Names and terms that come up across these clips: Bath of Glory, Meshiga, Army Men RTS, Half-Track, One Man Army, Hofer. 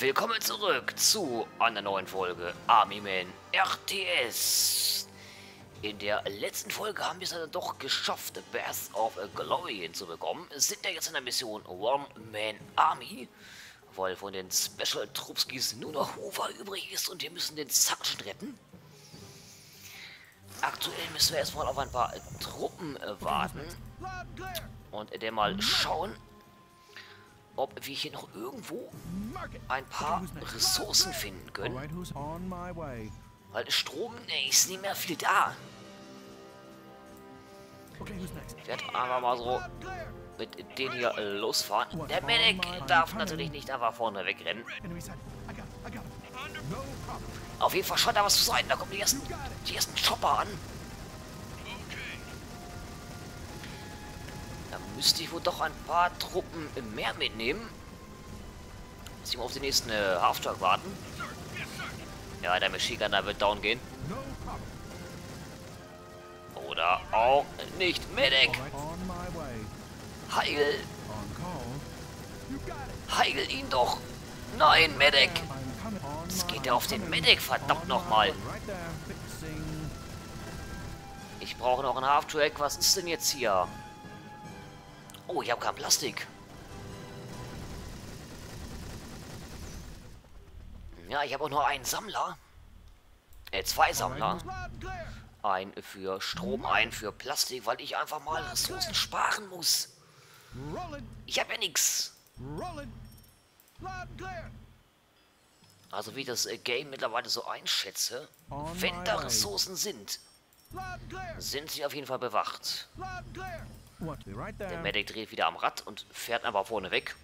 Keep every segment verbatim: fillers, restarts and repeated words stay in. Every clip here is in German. Willkommen zurück zu einer neuen Folge Army Men R T S. In der letzten Folge haben wir es dann doch geschafft, Bath of Glory hinzubekommen. Sind ja jetzt in der Mission One Man Army, weil von den Special Trupskis nur noch Hofer übrig ist und wir müssen den Sergeant retten. Aktuell müssen wir erstmal auf ein paar Truppen warten und dann mal schauen, ob wir hier noch irgendwo ein paar Ressourcen finden können. Weil Strom nee, ist nicht mehr viel da. Ich werde einfach mal so mit denen hier losfahren. Der Medic darf natürlich nicht einfach vorne wegrennen. Auf jeden Fall scheint da was zu sein. Da kommen die ersten, die ersten Chopper an. Da müsste ich wohl doch ein paar Truppen mehr mitnehmen. Muss ich mal auf den nächsten äh, Half-Track warten. Ja, der Meshiga, da wird down gehen. Oder auch nicht. Medic! Heil! Heil ihn doch! Nein, Medic! Es geht ja auf den Medic, verdammt nochmal! Ich brauche noch einen Half-Track. Was ist denn jetzt hier? Oh, ich habe kein Plastik. Ja, ich habe auch nur einen Sammler. Äh, zwei Sammler. Ein für Strom, ein für Plastik, weil ich einfach mal Ressourcen sparen muss. Ich habe ja nichts. Also wie ich das Game mittlerweile so einschätze, wenn da Ressourcen sind, sind sie auf jeden Fall bewacht. Der Medic dreht wieder am Rad und fährt einfach vorne weg.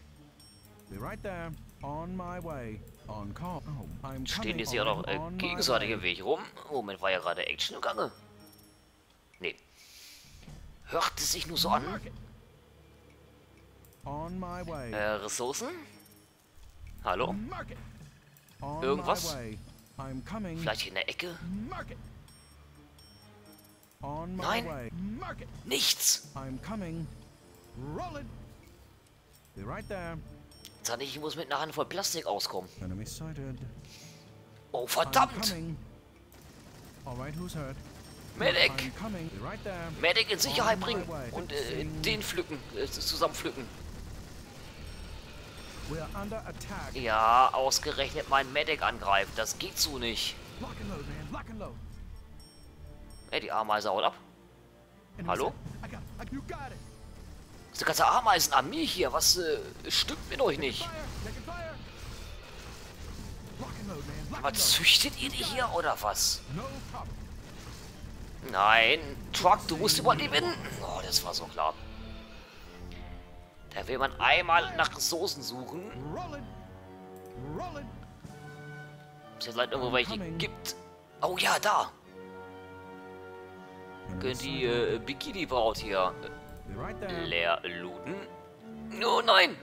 Stehen jetzt hier auch noch äh, gegenseitig im Weg rum. Moment, war ja gerade Action im Gange. Nee. Hört es sich nur so an? Äh, Ressourcen? Hallo? Irgendwas? Vielleicht in der Ecke? Nein, nichts. Jetzt hatte ich, ich muss mit einer Handvoll Plastik auskommen. Oh, verdammt! Medic! Medic in Sicherheit bringen und äh, den pflücken, äh, zusammen pflücken. Ja, ausgerechnet mein Medic angreift, das geht so nicht. Ey, die Ameise haut ab. Hallo? Das ist eine ganze Ameisenarmee hier. Was äh, stimmt mit euch nicht? Aber züchtet ihr die hier oder was? Nein. Truck, du musst überleben. Oh, das war so klar. Da will man einmal nach Ressourcen suchen. Ob es jetzt leider irgendwo welche gibt. Oh ja, da. Die äh, Bikini-Braut hier äh, leer looten. Oh nein!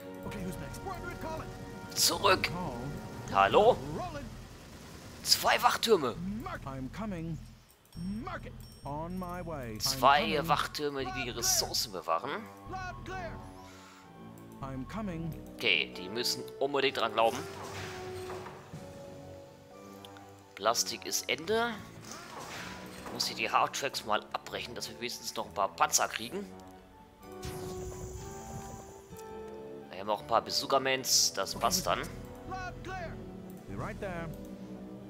Zurück! Hallo? Zwei Wachtürme! Zwei Wachtürme, die die Ressourcen bewachen. Okay, die müssen unbedingt dran glauben. Plastik ist Ende. Muss ich die Hardtracks mal abbrechen, dass wir wenigstens noch ein paar Panzer kriegen. Da haben wir auch ein paar Besuchermans, das passt dann.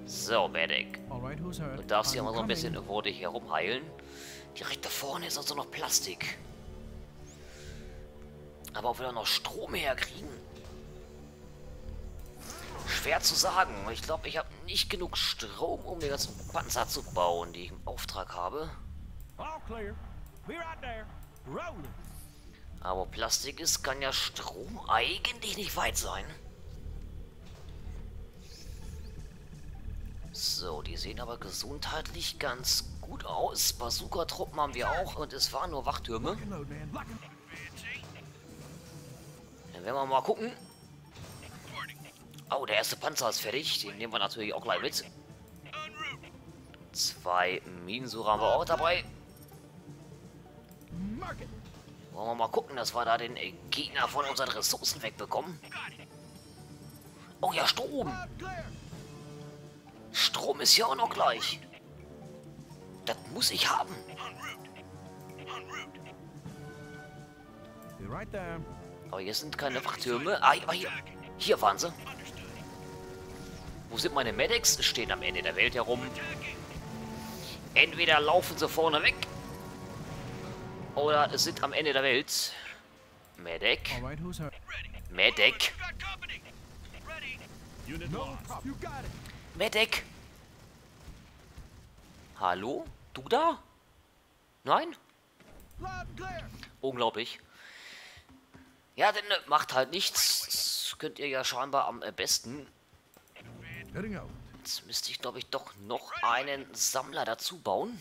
So, Medic. Du darfst hier mal so ein bisschen vor dich herumheilen. Direkt da vorne ist also noch Plastik. Aber ob wir da noch Strom herkriegen? Schwer zu sagen. Ich glaube, ich habe nicht genug Strom, um den ganzen Panzer zu bauen, die ich im Auftrag habe. Aber Plastik ist, kann ja Strom eigentlich nicht weit sein. So, die sehen aber gesundheitlich ganz gut aus. Bazooka-Truppen haben wir auch und es waren nur Wachtürme. Dann werden wir mal gucken. Oh, der erste Panzer ist fertig. Den nehmen wir natürlich auch gleich mit. Zwei Minensucher haben wir auch dabei. Wollen wir mal gucken, dass wir da den Gegner von unseren Ressourcen wegbekommen. Oh ja, Strom. Strom ist ja auch noch gleich. Das muss ich haben. Aber hier sind keine Wachtürme. Ah, hier, hier waren sie. Wo sind meine Medics? Stehen am Ende der Welt herum. Entweder laufen sie vorne weg. Oder es sind am Ende der Welt. Medic. Medic. Medic. Hallo? Du da? Nein? Unglaublich. Ja, denn macht halt nichts. Das könnt ihr ja scheinbar am besten. Jetzt müsste ich, glaube ich, doch noch einen Sammler dazu bauen.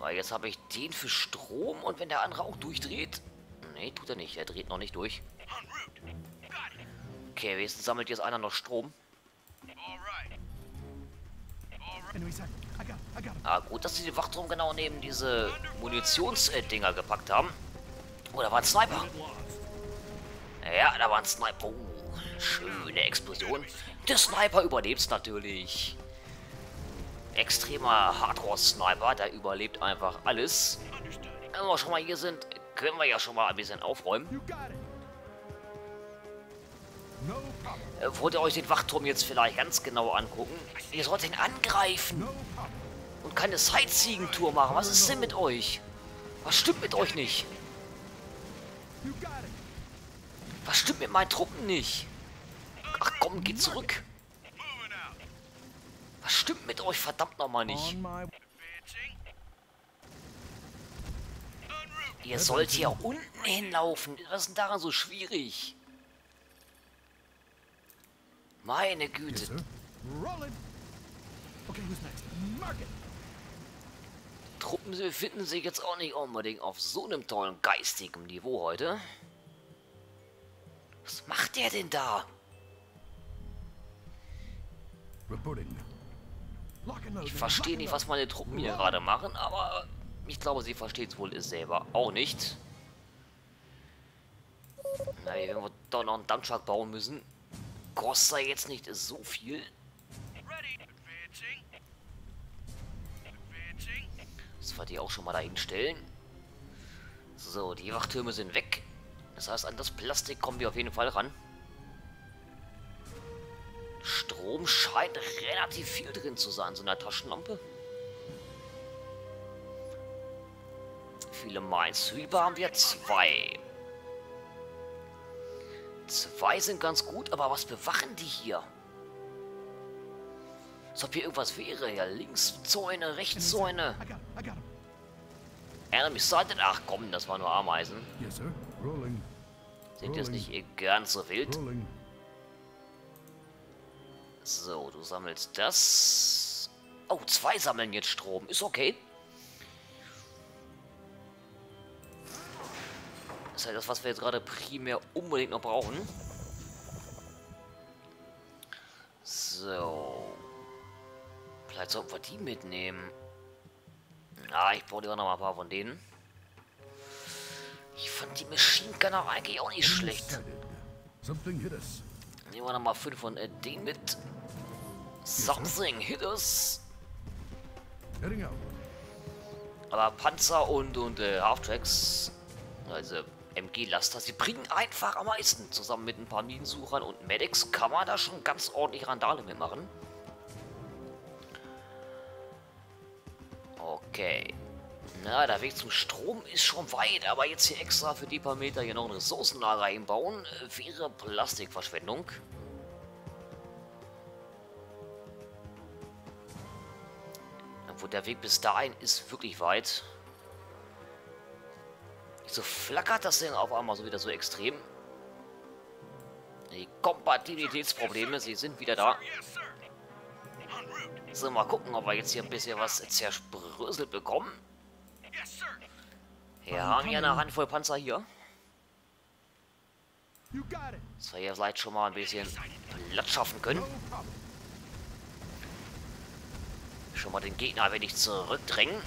Weil jetzt habe ich den für Strom und wenn der andere auch durchdreht... Nee, tut er nicht. Er dreht noch nicht durch. Okay, wenigstens sammelt jetzt einer noch Strom. Ah, gut, dass sie die Wachturm genau neben diese Munitionsdinger gepackt haben. Oh, da war ein Sniper. Ja, da war ein Sniper. Oh, schöne Explosion. Der Sniper überlebt natürlich. Extremer Hardcore-Sniper, der überlebt einfach alles. Wenn wir schon mal hier sind, können wir ja schon mal ein bisschen aufräumen. Wollt ihr euch den Wachturm jetzt vielleicht ganz genau angucken? Ihr sollt ihn angreifen und keine Sightseeing-Tour machen. Was ist denn mit euch? Was stimmt mit euch nicht? Was stimmt mit meinen Truppen nicht? Ach komm, geht zurück. Was stimmt mit euch verdammt nochmal nicht? Ihr sollt hier unten hinlaufen. Was ist denn daran so schwierig? Meine Güte. Truppen befinden sich jetzt auch nicht unbedingt auf so einem tollen geistigen Niveau heute. Was macht der denn da? Ich verstehe nicht, was meine Truppen hier gerade machen, aber ich glaube, sie versteht es wohl selber auch nicht. Na, hier werden wir doch noch einen Dampfschlag bauen müssen. Kostet er jetzt nicht so viel. Das wollte ich auch schon mal dahin stellen. So, die Wachtürme sind weg. Das heißt, an das Plastik kommen wir auf jeden Fall ran. Strom scheint relativ viel drin zu sein, so eine Taschenlampe. Viele Minesweeper haben wir zwei. Zwei sind ganz gut, aber was bewachen die hier? Als ob hier irgendwas wäre. Ja, links Zäune, rechts Zäune. Enemy sighted. Ach komm, das waren nur Ameisen. Sind jetzt nicht ganz so wild. So, du sammelst das. Oh, zwei sammeln jetzt Strom. Ist okay. Das ist halt das, was wir jetzt gerade primär unbedingt noch brauchen. So. Vielleicht sollten wir die mitnehmen. Ah, ich brauche lieber noch mal ein paar von denen. Ich fand die Machine Gun auch eigentlich auch nicht schlecht. Nehmen wir noch mal fünf von denen mit. Something hit us. Aber Panzer und, und äh, Half-Tracks, also M G-Laster, sie bringen einfach am meisten. Zusammen mit ein paar Minensuchern und Medics kann man da schon ganz ordentlich Randale mitmachen. Okay. Na, der Weg zum Strom ist schon weit, aber jetzt hier extra für die paar Meter hier noch ein Ressourcenlager einbauen, wäre Plastikverschwendung. Und der Weg bis dahin ist wirklich weit. Wieso flackert das Ding auf einmal so wieder so extrem? Die Kompatibilitätsprobleme, sie sind wieder da. So, mal gucken, ob wir jetzt hier ein bisschen was zerspröselt bekommen. Wir haben hier eine Handvoll Panzer hier. Dass wir hier vielleicht schon mal ein bisschen Platz schaffen können. Schon mal den Gegner ein wenig zurückdrängen.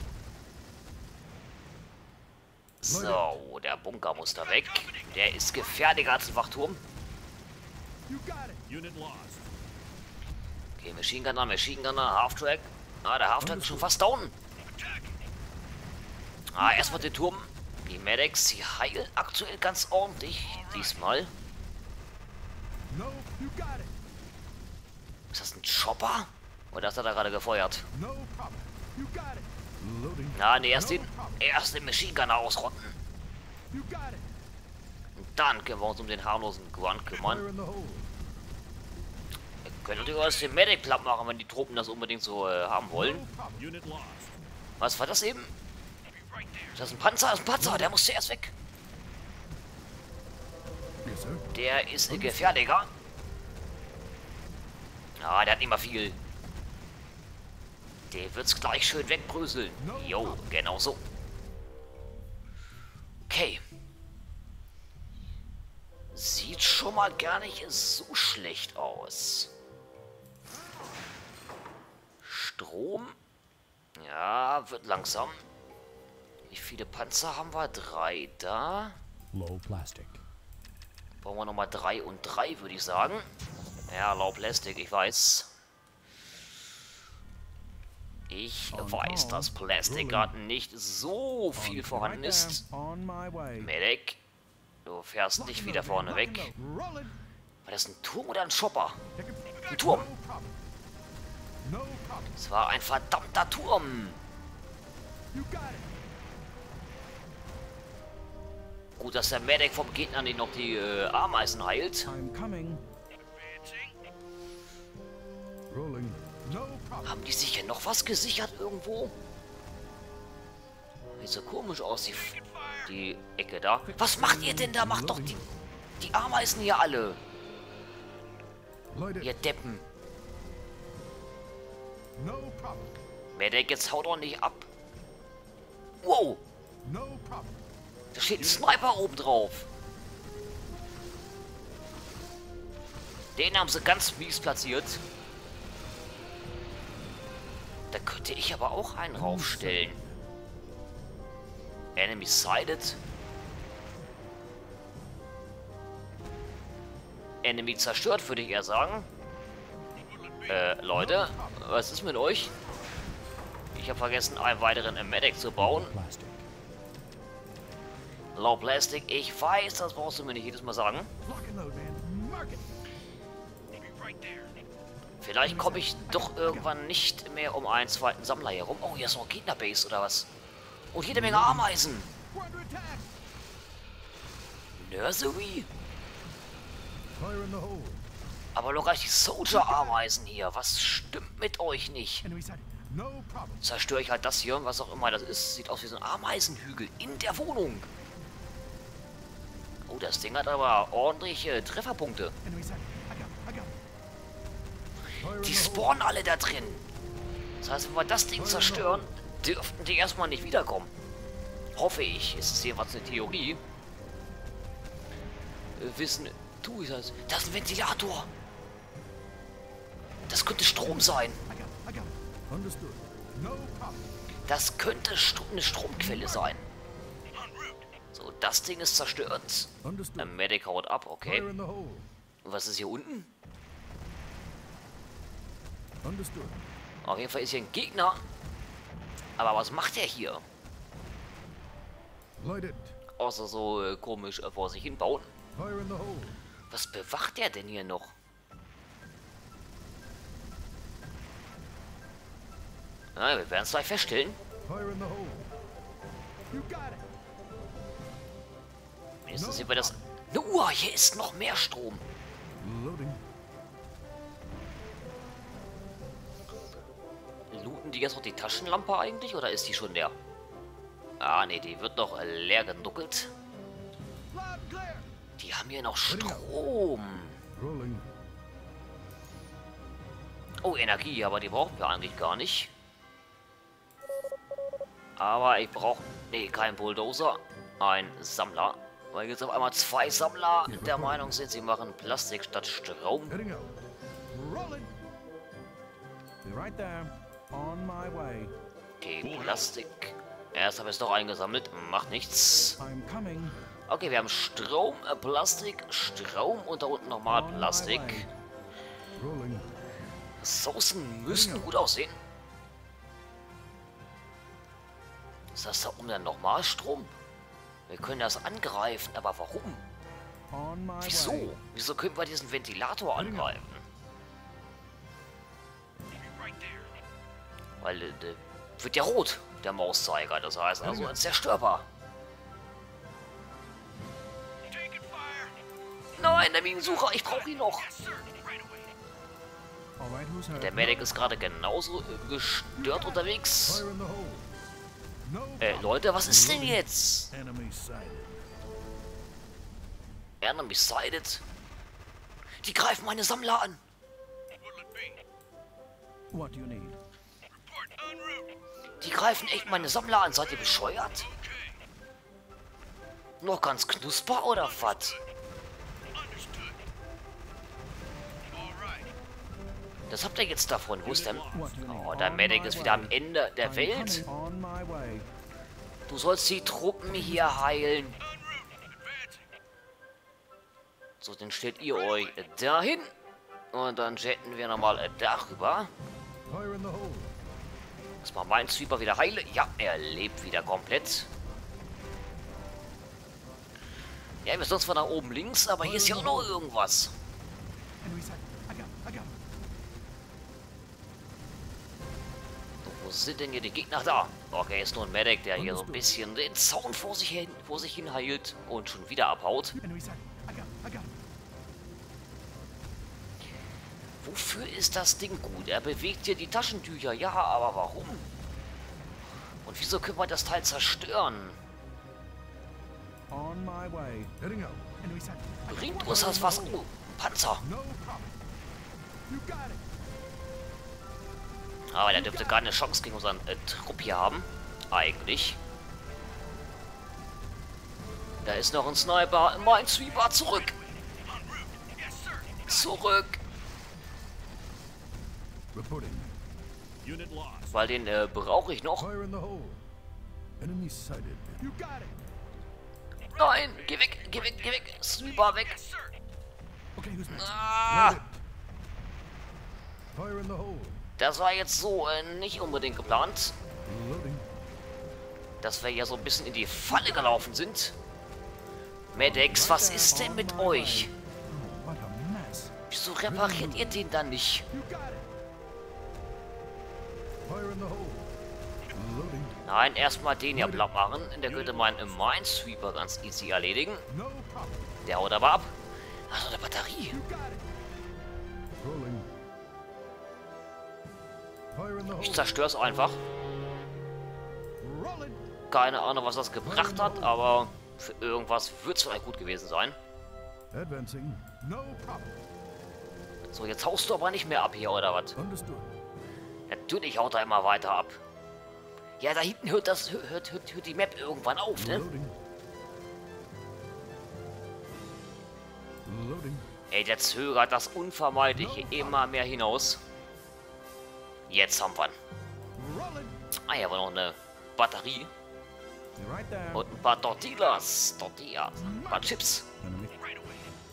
So, der Bunker muss da weg. Der ist gefährlicher als ein Wachturm. Okay, Machine Gunner, Machine Gunner, Half-Track. Ah, der Half-Track ist schon fast down. Ah, erstmal den Turm. Die Medics, die heilen aktuell ganz ordentlich. Diesmal. Ist das ein Chopper? Oder hat er da gerade gefeuert? Na, ne, erst den, erst den Machine Gunner ausrotten. Und dann können wir uns um den harmlosen Grunt kümmern. Wir können natürlich auch den Medic platt machen, wenn die Truppen das unbedingt so äh, haben wollen. Was war das eben? Ist das ein Panzer? Das ist ein Panzer, der muss zuerst weg. Der ist ein gefährlicher. Ah, der hat nicht mal viel. Der wird's gleich schön wegbröseln. Jo, genau so. Okay. Sieht schon mal gar nicht so schlecht aus. Strom. Ja, wird langsam. Wie viele Panzer haben wir? Drei da. Low Plastic. Brauchen wir nochmal drei und drei, würde ich sagen. Ja, Low Plastic, ich weiß. Ich weiß, dass Plastik gerade nicht so viel vorhanden ist. Medic, du fährst nicht wieder vorne weg. War das ein Turm oder ein Chopper? Ein Turm. Es war ein verdammter Turm. Gut, dass der Medic vom Gegner nicht noch die äh, Ameisen heilt. Haben die sich ja noch was gesichert irgendwo? Sieht so komisch aus, die, die Ecke da. Was macht ihr denn da? Macht doch die, die Ameisen hier alle. Ihr Deppen. Medic, jetzt haut doch nicht ab. Wow. Da steht ein Sniper oben drauf. Den haben sie ganz mies platziert. Da könnte ich aber auch einen raufstellen. Enemy sighted. Enemy zerstört, würde ich eher sagen. Äh, Leute, was ist mit euch? Ich habe vergessen, einen weiteren Medic zu bauen. Low Plastic, ich weiß, das brauchst du mir nicht jedes Mal sagen. Vielleicht komme ich doch irgendwann nicht mehr um einen zweiten Sammler hier rum. Oh, hier ist noch ein Gegnerbase oder was? Und oh, jede Menge Ameisen. Nursery. Aber locker die Soldier-Ameisen hier. Was stimmt mit euch nicht? Zerstöre ich halt das hier, was auch immer das ist. Sieht aus wie so ein Ameisenhügel in der Wohnung. Oh, das Ding hat aber ordentliche Trefferpunkte. Die spawnen alle da drin. Das heißt, wenn wir das Ding zerstören, dürften die erstmal nicht wiederkommen. Hoffe ich. Ist es jeweils eine Theorie? Wissen, tu ich das. Das ist ein Ventilator. Das könnte Strom sein. Das könnte Stro- eine Stromquelle sein. So, das Ding ist zerstört. Der Medic haut ab, okay. Und was ist hier unten? Auf jeden Fall ist hier ein Gegner. Aber was macht er hier? Außer so äh, komisch äh, vor sich hin bauen. Was bewacht er denn hier noch? Na, wir werden es gleich feststellen. Jetzt sehen wir das. Uah, hier ist noch mehr Strom. Looten die jetzt noch die Taschenlampe eigentlich oder ist die schon leer? Ah ne, die wird noch leer genuckelt. Die haben hier noch Strom. Oh, Energie, aber die brauchen wir eigentlich gar nicht. Aber ich brauche... Ne, kein Bulldozer. Ein Sammler. Weil jetzt auf einmal zwei Sammler der Meinung sind, sie machen Plastik statt Strom. Okay, Plastik. Erst habe ich es doch eingesammelt. Macht nichts. Okay, wir haben Strom, äh, Plastik, Strom und da unten nochmal Plastik. Soßen müssen gut aussehen. Ist das da oben dann nochmal Strom? Wir können das angreifen, aber warum? Wieso? Wieso können wir diesen Ventilator angreifen? Weil äh, wird ja rot, der Mauszeiger. Das heißt also ein Zerstörbar. Nein, der Minensucher, ich brauche ihn noch. Der Medic ist gerade genauso gestört unterwegs. Ey, Leute, was ist denn jetzt? Enemy sided. Die greifen meine Sammler an. Die greifen echt meine Sammler an. Seid ihr bescheuert? Noch ganz knusper oder was? Das habt ihr jetzt davon. Wo ist denn? Oh, der Medic ist wieder am Ende der Welt. Du sollst die Truppen hier heilen. So, dann stellt ihr euch dahin. Und dann jetten wir nochmal darüber. Lass mal meinen Sweeper wieder heile. Ja, er lebt wieder komplett. Ja, wir sind zwar nach oben links, aber hier ist ja auch noch irgendwas. Sind denn hier die Gegner da? Okay, ist nur ein Medic, der hier so ein bisschen den Zaun vor sich hin, vor sich hin heilt und schon wieder abhaut. Wofür ist das Ding gut? Er bewegt hier die Taschentücher, ja, aber warum? Und wieso können wir das Teil zerstören? Bringt uns das was? Oh, Panzer! Aber der dürfte gar keine Chance gegen unseren äh, Trupp hier haben. Eigentlich. Da ist noch ein Sniper. Mein Sniper, zurück. Zurück. Weil den äh, brauche ich noch. Nein, geh weg, geh weg, geh weg. Sniper weg. Ah. Das war jetzt so äh, nicht unbedingt geplant, dass wir ja so ein bisschen in die Falle gelaufen sind. Medex, was ist denn mit euch? Wieso repariert ihr den dann nicht? Nein, erstmal den ja platt machen. Der könnte meinen Minesweeper ganz easy erledigen. Der haut aber ab. Achso, der Batterie. Ich zerstöre es einfach. Keine Ahnung, was das gebracht hat, aber für irgendwas wird es vielleicht gut gewesen sein. So, jetzt haust du aber nicht mehr ab hier, oder was? Natürlich haut er immer weiter ab. Ja, da hinten hört, das, hört, hört, hört die Map irgendwann auf, ne? Ey, der zögert das Unvermeidliche immer mehr hinaus. Jetzt haben wir ihn. Ah, hier war noch eine Batterie. Und ein paar Tortillas. Tortillas. Ein paar Chips.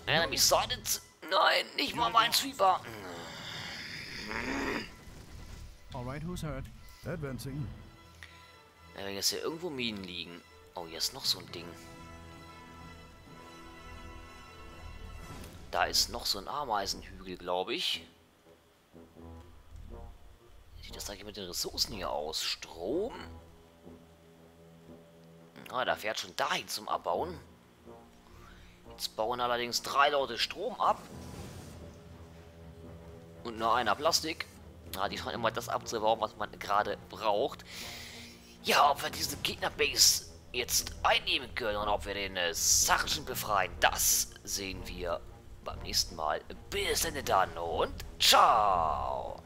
Enemy sided. Nein, nicht mal mein Sweeper. Ja, wenn jetzt hier irgendwo Minen liegen. Oh, hier ist noch so ein Ding. Da ist noch so ein Ameisenhügel, glaube ich. Das sieht mit den Ressourcen hier aus. Strom. Ah, da fährt schon dahin zum Abbauen. Jetzt bauen allerdings drei Leute Strom ab. Und nur einer Plastik. Ah, die scheinen immer das abzubauen, was man gerade braucht. Ja, ob wir diesen Gegnerbase jetzt einnehmen können und ob wir den äh, Sergeant befreien, das sehen wir beim nächsten Mal. Bis dann und ciao!